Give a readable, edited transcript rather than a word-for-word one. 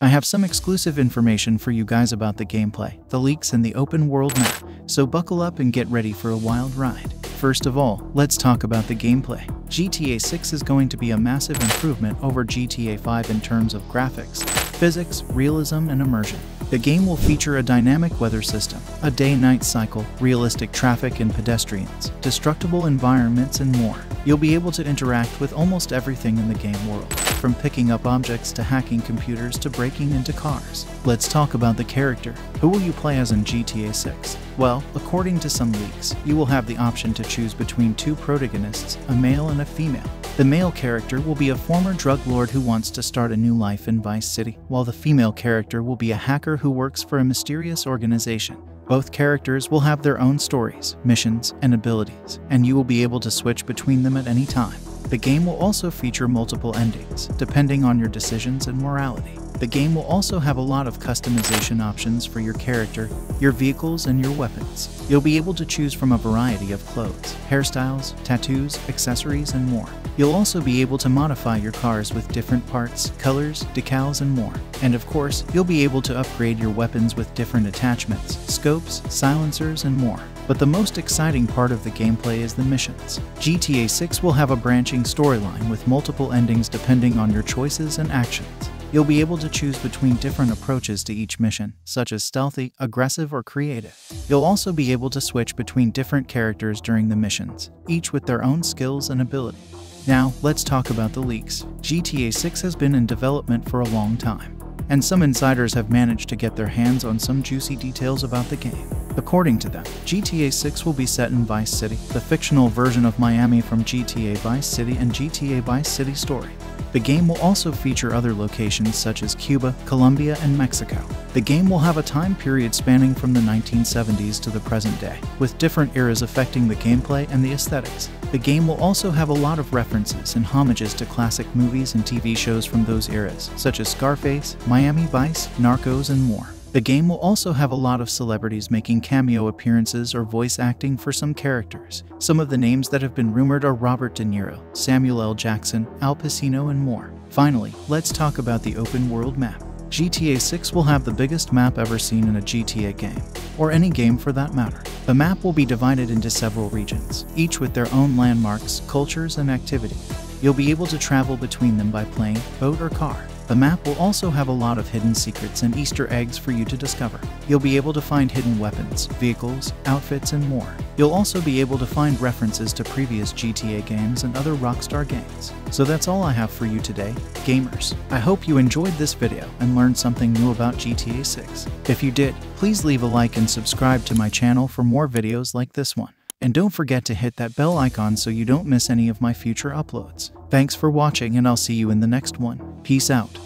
I have some exclusive information for you guys about the gameplay, the leaks, and the open world map, so buckle up and get ready for a wild ride. First of all, let's talk about the gameplay. GTA 6 is going to be a massive improvement over GTA 5 in terms of graphics, physics, realism, and immersion. The game will feature a dynamic weather system, a day-night cycle, realistic traffic and pedestrians, destructible environments, and more. You'll be able to interact with almost everything in the game world, from picking up objects to hacking computers to breaking into cars. Let's talk about the character. Who will you play as in GTA 6? Well, according to some leaks, you will have the option to choose between two protagonists, a male and a female. The male character will be a former drug lord who wants to start a new life in Vice City, while the female character will be a hacker who works for a mysterious organization. Both characters will have their own stories, missions, and abilities, and you will be able to switch between them at any time. The game will also feature multiple endings, depending on your decisions and morality. The game will also have a lot of customization options for your character, your vehicles, and your weapons. You'll be able to choose from a variety of clothes, hairstyles, tattoos, accessories, and more. You'll also be able to modify your cars with different parts, colors, decals, and more. And of course, you'll be able to upgrade your weapons with different attachments, scopes, silencers, and more. But the most exciting part of the gameplay is the missions. GTA 6 will have a branching storyline with multiple endings depending on your choices and actions. You'll be able to choose between different approaches to each mission, such as stealthy, aggressive, or creative. You'll also be able to switch between different characters during the missions, each with their own skills and ability. Now, let's talk about the leaks. GTA 6 has been in development for a long time, and some insiders have managed to get their hands on some juicy details about the game. According to them, GTA 6 will be set in Vice City, the fictional version of Miami from GTA Vice City and GTA Vice City Story. The game will also feature other locations such as Cuba, Colombia, and Mexico. The game will have a time period spanning from the 1970s to the present day, with different eras affecting the gameplay and the aesthetics. The game will also have a lot of references and homages to classic movies and TV shows from those eras, such as Scarface, Miami Vice, Narcos, and more. The game will also have a lot of celebrities making cameo appearances or voice acting for some characters. Some of the names that have been rumored are Robert De Niro, Samuel L. Jackson, Al Pacino, and more. Finally, let's talk about the open world map. GTA 6 will have the biggest map ever seen in a GTA game, or any game for that matter. The map will be divided into several regions, each with their own landmarks, cultures, and activity. You'll be able to travel between them by plane, boat, or car. The map will also have a lot of hidden secrets and Easter eggs for you to discover. You'll be able to find hidden weapons, vehicles, outfits, and more. You'll also be able to find references to previous GTA games and other Rockstar games. So that's all I have for you today, gamers. I hope you enjoyed this video and learned something new about GTA 6. If you did, please leave a like and subscribe to my channel for more videos like this one. And don't forget to hit that bell icon so you don't miss any of my future uploads. Thanks for watching, and I'll see you in the next one. Peace out.